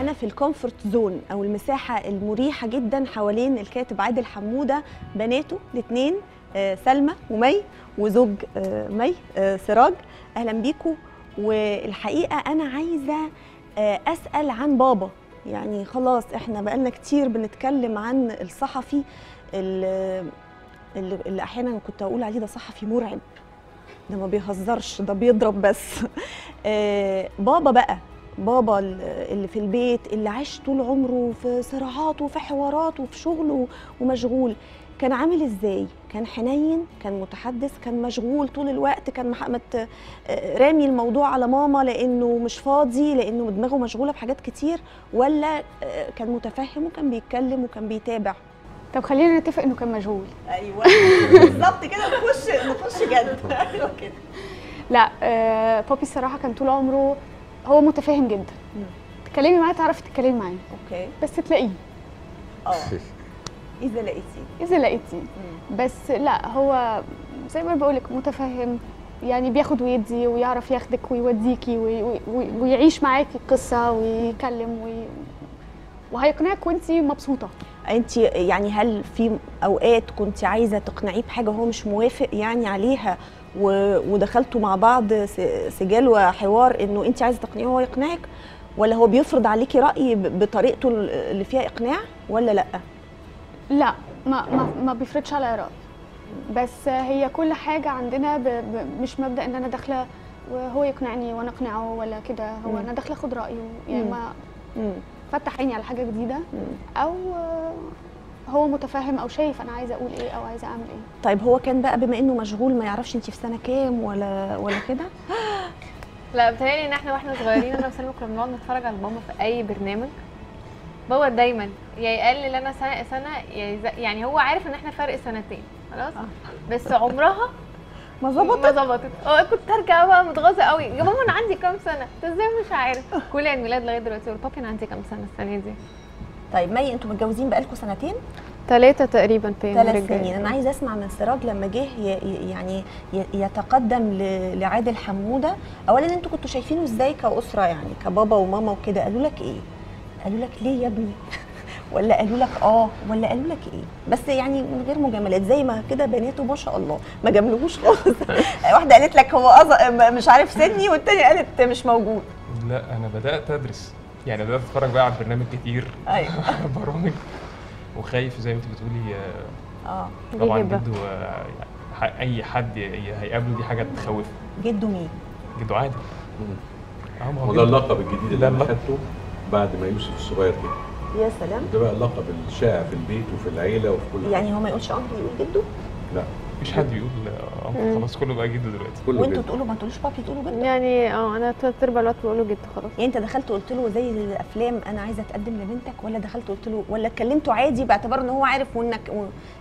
انا في الكومفورت زون او المساحه المريحه جدا حوالين الكاتب عادل حمودة، بناته الاثنين سلمى ومي وزوج مي سراج. اهلا بيكم. والحقيقه انا عايزه اسال عن بابا، يعني خلاص احنا بقالنا كتير بنتكلم عن الصحفي اللي احيانا كنت اقول عليه ده صحفي مرعب، ده ما بيهزرش، ده بيضرب بس. بابا بقى، بابا اللي في البيت اللي عاش طول عمره في صراعات وفي حوارات وفي شغله ومشغول، كان عامل ازاي؟ كان حنين، كان متحدث، كان مشغول طول الوقت، كان رامي الموضوع على ماما لانه مش فاضي، لانه دماغه مشغوله بحاجات كتير، ولا كان متفهم وكان بيتكلم وكان بيتابع؟ طب خلينا نتفق انه كان مشغول. ايوه بالظبط كده، نخش جد. ايوه كده. لا بابي الصراحه كان طول عمره هو متفاهم جدا. تكلمي معاه تعرفي تتكلمي معاه. اوكي. بس تلاقيه. إذا لقيتيه. بس لا، هو زي ما بقول لك متفهم، يعني بياخد ويدي ويعرف ياخدك ويوديكي ويعيش معاكي القصه ويكلم وهيقنعك وانت مبسوطه. انت يعني هل في اوقات كنت عايزه تقنعيه بحاجه هو مش موافق يعني عليها ودخلتوا مع بعض سجال وحوار انه انت عايزه تقنعيه وهو يقنعك، ولا هو بيفرض عليكي راي بطريقته اللي فيها اقناع، ولا لا؟ لا، ما بيفرضش على رأي، بس هي كل حاجه عندنا مش مبدا ان انا داخله وهو يقنعني وانا اقنعه ولا كده، هو انا داخله اخد رايه، يا يعني اما فتح عيني على حاجه جديده او هو متفاهم او شايف انا عايزه اقول ايه او عايزه اعمل ايه. طيب هو كان بقى بما انه مشغول ما يعرفش انت في سنه كام ولا كده؟ لا، بتهيألي ان احنا صغيرين انا وسلمى كنا بنقعد نتفرج على ماما في اي برنامج، بابا دايما يقلل انا سنه، يعني هو عارف ان احنا فرق سنتين خلاص، بس عمرها ما ظبطت. كنت ارجع بقى متغاظه قوي، يا ماما انا عندي كام سنه؟ انت ازاي مش عارف؟ كل عيد ميلاد لغايه دلوقتي يقول بابي انا عندي كام سنه السنه دي. طيب مي، انتوا متجوزين بقالكم سنتين؟ 3 تقريبا. في 3 سنين. انا عايزه اسمع من سراج لما جه يعني يتقدم لعادل حمودة، اولا انتوا كنتوا شايفينه ازاي كاسره، يعني كبابا وماما وكده، قالوا لك ايه؟ قالوا لك ليه يا ابني؟ ولا قالوا لك ولا قالوا لك ايه؟ بس يعني من غير مجاملات، زي ما كده بناته ما شاء الله ما جاملوهوش خالص. واحده قالت لك هو مش عارف سني، والثانيه قالت مش موجود. لا، انا بدات ادرس، يعني بدات اتفرج بقى على برنامج كتير. ايوه. برامج، وخايف زي ما انت بتقولي. طبعا جده، اي حد هيقابله دي حاجه تخوفه. جده مين؟ جده عادل. وده اللقب الجديد اللي انا خدته بعد ما يوسف الصغير جه. يا سلام، ده بقى اللقب الشائع في البيت وفي العيله وفي كل حاجه. يعني هو ما يقولش انكل، يقول جده؟ لا، مفيش حد يقول انكل، خلاص كله بقى جده دلوقتي. وانتوا تقولوا ما تقولوش بابي، تقولوا جده؟ يعني انا 3/4 الوقت بقول له جده خلاص. يعني انت دخلت قلت له زي الافلام انا عايزه اتقدم لبنتك، ولا دخلت قلت له، ولا اتكلمتوا عادي باعتبار ان هو عارف وانك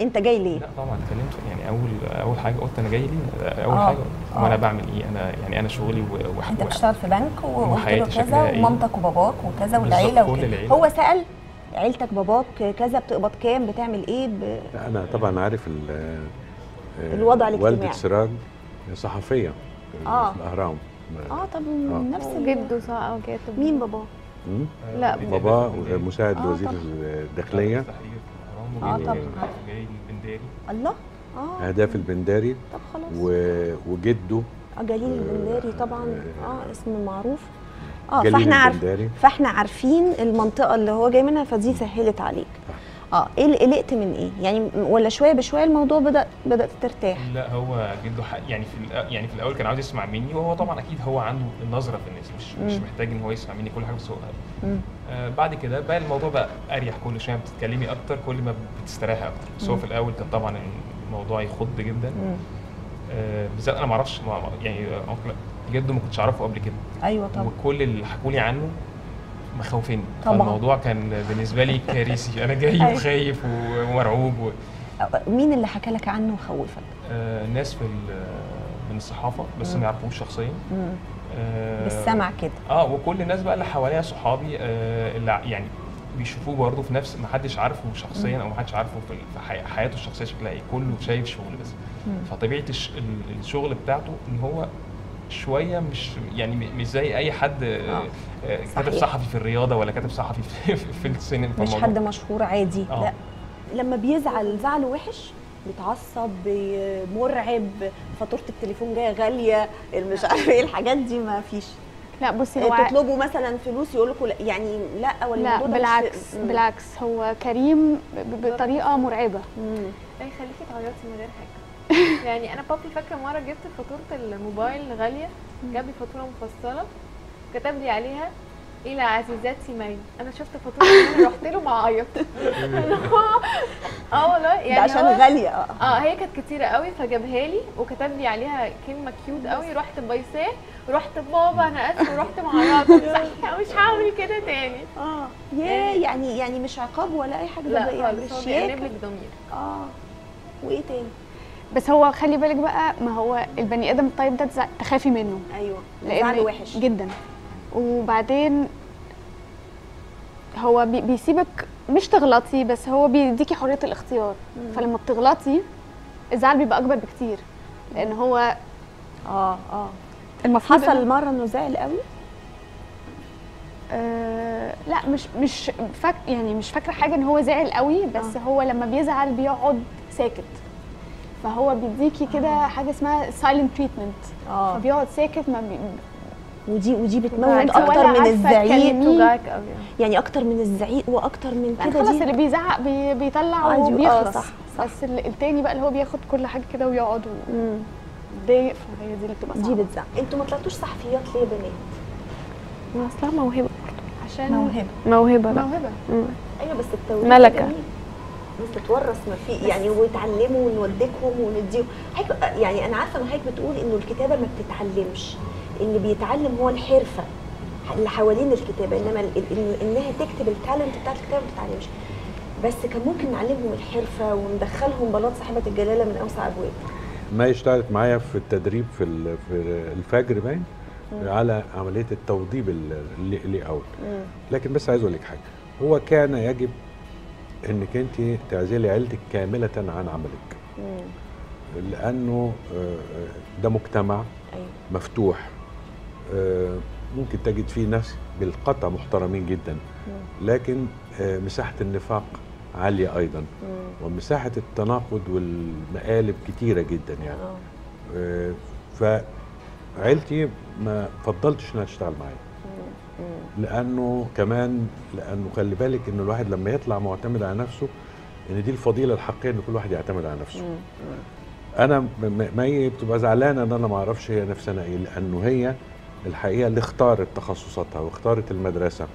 انت جاي ليه؟ لا طبعا اتكلمت، يعني اول حاجه قلت انا جاي ليه، اول حاجه وانا بعمل ايه، انا يعني انا شغلي انت بتشتغل في بنك وحياتي كذا، ومامتك وباباك وكذا والعيله وكده. هو سال عيلتك، باباك كذا، بتقبض كام، بتعمل ايه؟ انا طبعا عارف الوضع الاجتماعي. والدة سراج صحفيه في الأهرام. طب نفس جده كاتب. مين باباه؟ لا، باباه مساعد لوزير الداخليه. طبعا جليل البنداري. الله. اهداف البنداري. طب خلاص. وجده جليل البنداري طبعا، اسم معروف. فاحنا عارفين المنطقه اللي هو جاي منها، فدي سهلت عليك. ايه قلقت من ايه يعني، ولا شويه بشويه الموضوع بدات ترتاح؟ لا، هو جده يعني في الاول كان عاوز يسمع مني، وهو طبعا اكيد هو عنده النظره في الناس، مش محتاج ان هو يسمع مني كل حاجه، بس هو بعد كده بقى الموضوع بقى اريح، كل شويه بتتكلمي اكتر كل ما بتستريحي اكتر، بس هو في الاول كان طبعا الموضوع يخض جدا. بالذات انا ما اعرفش يعني جده ما كنتش اعرفه قبل كده. ايوه طبعا. وكل اللي حكوا لي عنه مخوفني طبعا، فالموضوع كان بالنسبه لي كارثي، انا جاي وخايف ومرعوب مين اللي حكى لك عنه وخوفك؟ ناس من الصحافه، بس ما يعرفوش شخصيا، بالسمع كده. وكل الناس بقى اللي حواليا صحابي، اللي يعني بيشوفوه برضه في نفس، ما حدش عارفه شخصيا او ما حدش عارفه في حياته الشخصيه شكلها ايه، كله شايف شغل بس. فطبيعه الشغل بتاعته ان هو شويه مش يعني مش زي اي حد كاتب صحفي في الرياضه ولا كاتب صحفي في السينما، مش حد مشهور عادي. لا، لما بيزعل زعل وحش بيتعصب مرعب، فاتوره التليفون جايه غاليه، مش عارف ايه الحاجات دي ما فيش. لا بصي، هو تطلبوا مثلا فلوس يقول لكم يعني لا، ولا الموضوع بالعكس بالعكس هو كريم بطريقه مرعبه. يخليكي تعيطي من غير حاجه. يعني انا بابي فاكره مره جبت فاتوره الموبايل غاليه، جاب لي فاتوره مفصله كتب لي عليها الى عزيزاتي مي. انا شفت فاتوره انا رحت له ما عيطت. والله يعني ده عشان غاليه. هي كانت كتيره قوي فجابها لي وكتب لي عليها كلمه كيوت قوي، رحت بايساه رحت بابا انا اسفه رحت معرضه صح مش هعمل كده تاني. يعني مش عقاب ولا اي حاجه، ده يعني بيقلب لك ضميرك. وايه تاني؟ بس هو خلي بالك بقى، ما هو البني ادم الطيب ده تخافي منه. ايوه، لانه وحش جدا. وبعدين هو بيسيبك مش تغلطي، بس هو بيديكي حريه الاختيار. فلما بتغلطي الزعل بيبقى اكبر بكتير، لان هو المفروض حصل مره انه زعل قوي. لا مش فاكره حاجه ان هو زعل قوي، بس هو لما بيزعل بيقعد ساكت، فهو بيديكي كده حاجه اسمها سايلنت تريتمنت. فبيقعد ساكت ما بي... ودي بتموت اكتر من الزعيق، يعني اكتر من الزعيق واكتر من كده. خلاص اللي بيزعق بيطلع وبيخلص. صح. بس التاني بقى اللي هو بياخد كل حاجه كده ويقعد ويتضايق، فهي دي اللي بتبقى صعبه، دي بتزعق. انتوا ما طلعتوش صحفيات ليه يا بنات؟ ما اصلها موهبه برضه، عشان موهبه ايوه، بس التوريث ملكه بس تتورث، ما في يعني، ويتعلموا ونوديكم ونديهم. يعني انا عارفه ان حضرتك بتقول انه الكتابه ما بتتعلمش، اللي بيتعلم هو الحرفه اللي حوالين الكتابه، انما انها تكتب التالنت بتاعت الكتابه ما بتتعلمش. بس كان ممكن نعلمهم الحرفه وندخلهم بلاط صاحبه الجلاله من اوسع ابواب. ما اشتغلت معايا في التدريب في الفجر باين على عمليه التوضيب اللي اول. لكن بس عايز اقول لك حاجه، هو كان يجب انك انت تعزلي عيلتك كامله عن عملك. لانه ده مجتمع مفتوح، ممكن تجد فيه ناس بالقطع محترمين جدا، لكن مساحة النفاق عالية أيضا، ومساحة التناقض والمقالب كتيرة جدا يعني. فعيلتي ما فضلتش انها تشتغل معايا، لأنه خلي بالك إن الواحد لما يطلع معتمد على نفسه، إن دي الفضيلة الحقيقية، إن كل واحد يعتمد على نفسه. أنا مي بتبقى زعلانة إن أنا ما أعرفش هي نفسنا إيه، لأنه هي الحقيقه اللي اختارت تخصصاتها واختارت المدرسه،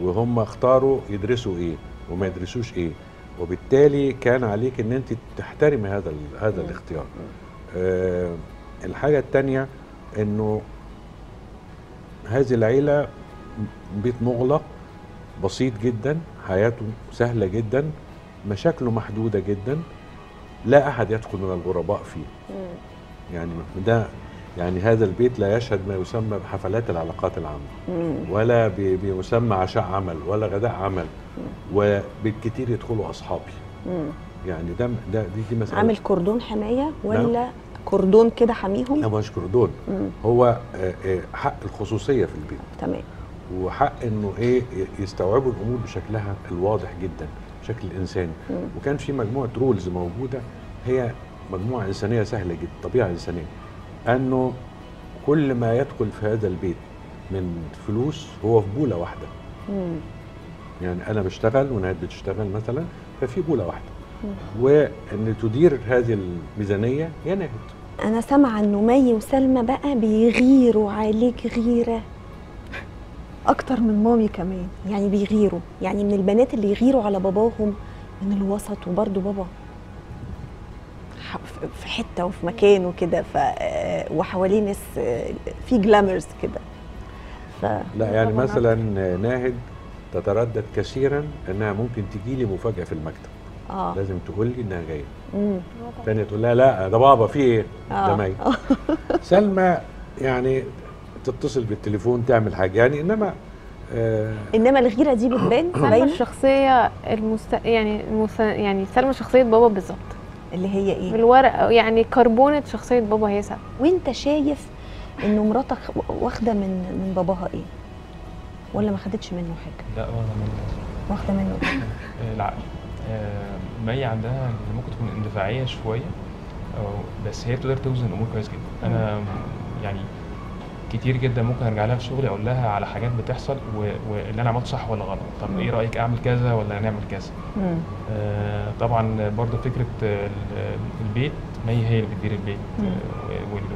وهم اختاروا يدرسوا ايه وما يدرسوش ايه، وبالتالي كان عليك ان انت تحترمي هذا الاختيار. الحاجه الثانيه انه هذه العيله بيت مغلق بسيط جدا، حياته سهله جدا، مشاكله محدوده جدا، لا احد يدخل من الغرباء فيه. يعني ده يعني هذا البيت لا يشهد ما يسمى بحفلات العلاقات العامة، ولا بيسمى عشاء عمل ولا غداء عمل، وبالكتير يدخلوا أصحابي. يعني دي مسألة. عامل كردون حماية ولا كردون كده حميهم؟ لا مش كردون، هو حق الخصوصية في البيت. تمام. وحق إنه يستوعبوا الأمور بشكلها الواضح جدا، بشكل إنساني. وكان في مجموعة رولز موجودة، هي مجموعة إنسانية سهلة جدا، طبيعة إنسانية. أنه كل ما يدخل في هذا البيت من فلوس هو في بولة واحدة. يعني أنا بشتغل وناهد بتشتغل مثلا، ففي بولة واحدة، وأن تدير هذه الميزانية هي ناهد. أنا سامعة أنه مي وسلمى بقى بيغيروا عليك غيرة أكتر من مامي كمان، يعني بيغيروا، يعني من البنات اللي يغيروا على باباهم من الوسط، وبرضه بابا في حته وفي مكان وكده، وحواليه ناس في جلامرز كده. لا يعني مثلا ناهد تتردد كثيرا انها ممكن تجي لي مفاجاه في المكتب. لازم تقول لي انها جايه. ثانيه تقول لها لا ده بابا في ايه؟ ده مي. سلمى يعني تتصل بالتليفون تعمل حاجه يعني، انما الغيره دي بتبان. سلمى الشخصيه يعني سلمى شخصيه بابا بالظبط، اللي هي ايه بالورقه يعني كربونه شخصيه بابا هي سلمى. وانت شايف انه مراتك واخده من باباها ايه؟ ولا ما خدتش منه حاجه؟ لا ولا منه. واخده منه العقل. مي عندها ممكن تكون اندفاعيه شويه، بس هي بتقدر توزن الامور كويس جدا. انا يعني كتير جدا ممكن ارجع لها في شغلي اقول لها على حاجات بتحصل واللي انا عملته صح ولا غلط. طب ايه رايك اعمل كذا ولا نعمل كذا؟ طبعا برضه فكره البيت، مي هي اللي بتدير البيت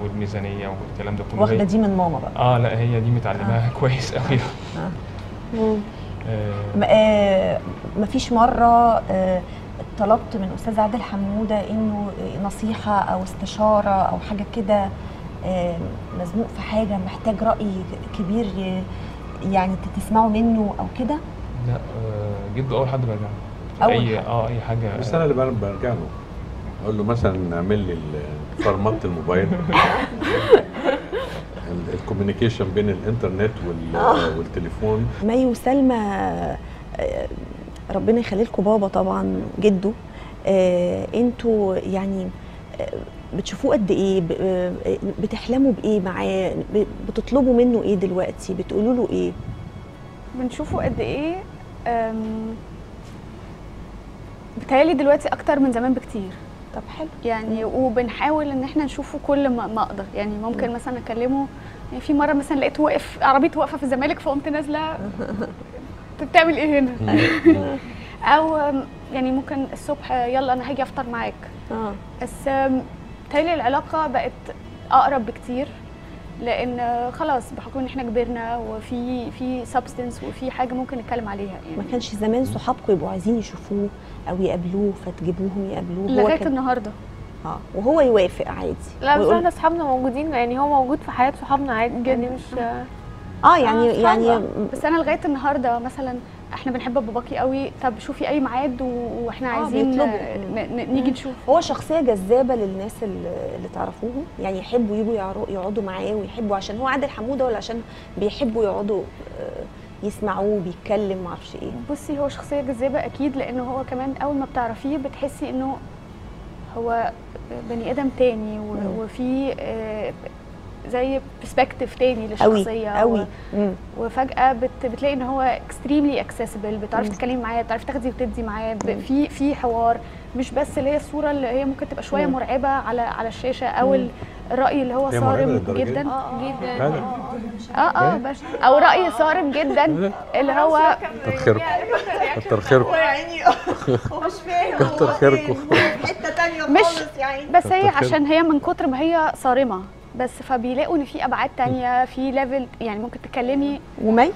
والميزانيه والكلام ده كله. واخده دي من ماما بقى؟ اه لا هي دي متعلماها كويس قوي. مفيش مره طلبت من استاذ عادل حمودة انه نصيحه او استشاره او حاجه كده، مزنوق في حاجه محتاج راي كبير يعني تسمعوا منه او كده؟ لا جده اول حد برجع له. اي حاجه. بس انا اللي برجع له اقول له مثلا اعمل لي فرمت الموبايل. الكوميونيكيشن بين الانترنت والتليفون. مي وسلمى ربنا يخلي لكم بابا طبعا جده، انتوا يعني بتشوفوه قد ايه؟ بتحلموا بايه معاه؟ بتطلبوا منه ايه دلوقتي؟ بتقولوا له ايه؟ بنشوفه قد ايه؟ بتهيألي دلوقتي اكتر من زمان بكتير. طب حلو يعني. وبنحاول ان احنا نشوفه كل ما اقدر يعني. ممكن مثلا اكلمه، يعني في مره مثلا لقيته واقف عربيته واقفه في الزمالك فقمت نازله انت بتعمل ايه هنا؟ او يعني ممكن الصبح يلا انا هاجي افطر معاك. بس بتهيألي العلاقه بقت اقرب بكتير، لان خلاص بحكم ان احنا كبرنا وفي سبستنس وفي حاجه ممكن نتكلم عليها يعني. ما كانش زمان صحابكم يبقوا عايزين يشوفوه او يقابلوه فتجيبوهم يقابلوه لغايه النهارده؟ وهو يوافق عادي؟ لا بس احنا اصحابنا موجودين يعني، هو موجود في حياه صحابنا عادي جدا يعني. مش يعني بس انا لغايه النهارده مثلا احنا بنحب باباكي قوي، طب شوفي اي ميعاد واحنا عايزين نيجي نشوف. هو شخصيه جذابه للناس اللي تعرفوهم يعني، يحبوا يجوا يقعدوا معاه ويحبوا عشان هو عادل حمودة ولا عشان بيحبوا يقعدوا يسمعوه بيتكلم ما اعرفش ايه؟ بصي هو شخصيه جذابه اكيد، لان هو كمان اول ما بتعرفيه بتحسي انه هو بني ادم تاني وفي زي برسبكتيف تاني للشخصيه قوي. وفجاه بتلاقي ان هو اكستريملي اكسسبل، بتعرفي تتكلمي معاه، بتعرفي تاخدي وتدي معاه، في حوار، مش بس اللي هي الصوره اللي هي ممكن تبقى شويه مرعبه على الشاشه او الراي اللي هو صارم جدا جدا بس او راي صارم جدا اللي هو كتر خيركم كتر خيركم يا عيني. هو مش فاهم كتر خيركم في حته ثانيه خالص يا عيني. بس هي عشان هي من كتر ما هي صارمه بس فبيلاقوا ان في ابعاد تانية، في ليفل يعني ممكن تتكلمي. ومي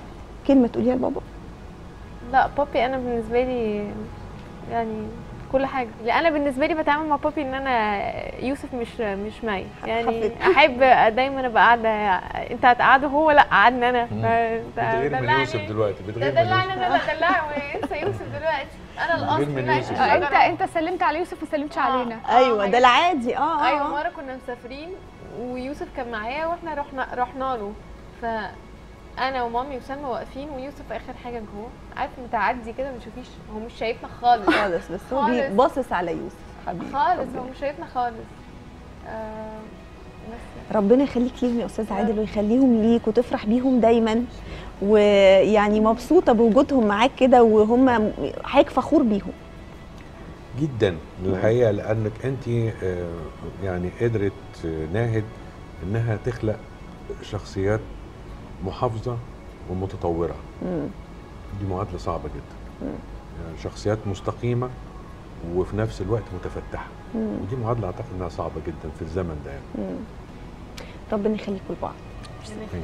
كلمه تقوليها لبابا؟ لا بابي انا بالنسبه لي يعني كل حاجه. لا انا بالنسبه لي بتعامل مع بابي ان انا يوسف مش مي يعني. احب دايما ابقى قاعده، انت هتقعده هو لا قعدني انا. بتغير من يوسف دلوقتي؟ بتغير من يوسف. انا بدلعه وانسى يوسف دلوقتي، انا الاصل. انت سلمت على يوسف ما سلمتش علينا. ايوه ده العادي. ايوه مره كنا مسافرين ويوسف كان معايا واحنا رحنا له، فانا ومامي وسلمى واقفين ويوسف اخر حاجه جوه، عارف متعدي كده ما تشوفيش، هو مش شايفنا خالص خالص. بس هو باصص على يوسف حبيبي خالص، هو مش شايفنا خالص. بس ربنا يخليك ليهم يا استاذ عادل ويخليهم ليك وتفرح بيهم دايما، ويعني مبسوطه بوجودهم معاك كده وهم حضرتك فخور بيهم جدا الحقيقه، لانك انت يعني قدرت ناهد انها تخلق شخصيات محافظه ومتطوره. دي معادله صعبه جدا يعني، شخصيات مستقيمه وفي نفس الوقت متفتحه، ودي معادله اعتقد انها صعبه جدا في الزمن ده يعني. ربنا يخليكم لبعض.